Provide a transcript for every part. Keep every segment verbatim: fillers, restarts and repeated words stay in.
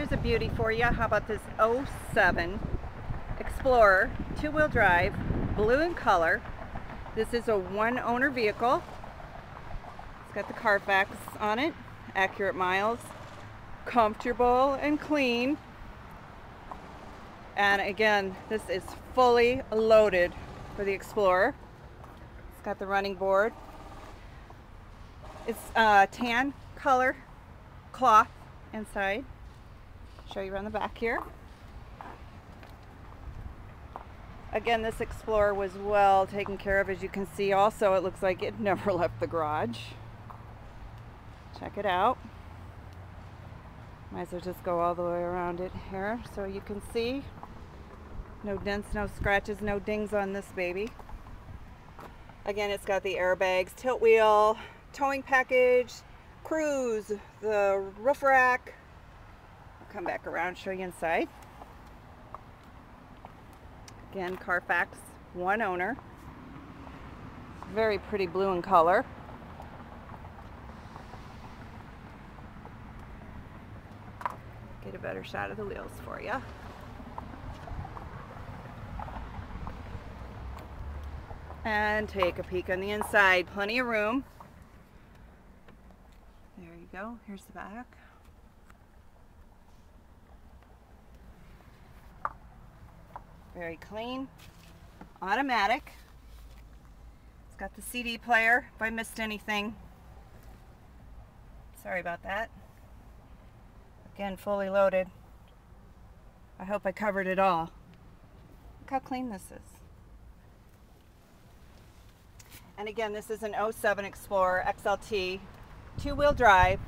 Here's a beauty for you. How about this oh seven Explorer, two-wheel drive, blue in color. This is a one-owner vehicle. It's got the Carfax on it, accurate miles, comfortable and clean. And again, this is fully loaded for the Explorer. It's got the running board. It's uh, tan color cloth inside. Show you around the back here. Again, this Explorer was well taken care of. As you can see also, it looks like it never left the garage. Check it out. Might as well just go all the way around it here so you can see. No dents, no scratches, no dings on this baby. Again, it's got the airbags, tilt wheel, towing package, cruise, the roof rack. I'll come back around, show you inside. Again, Carfax, one owner. Very pretty blue in color. Get a better shot of the wheels for you. And take a peek on the inside. Plenty of room. There you go. Here's the back. Very clean. Automatic. It's got the C D player. If I missed anything, sorry about that. Again, fully loaded. I hope I covered it all. Look how clean this is. And again, this is an oh seven Explorer X L T, two-wheel drive.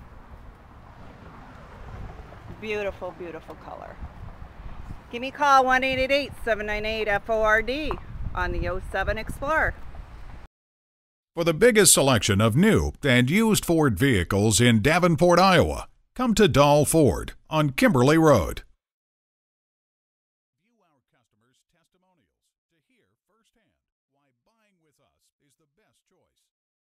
Beautiful, beautiful color. Give me a call, one eight eight eight, seven nine eight, F O R D, on the oh seven Explorer. For the biggest selection of new and used Ford vehicles in Davenport, Iowa, come to Dahl Ford on Kimberly Road.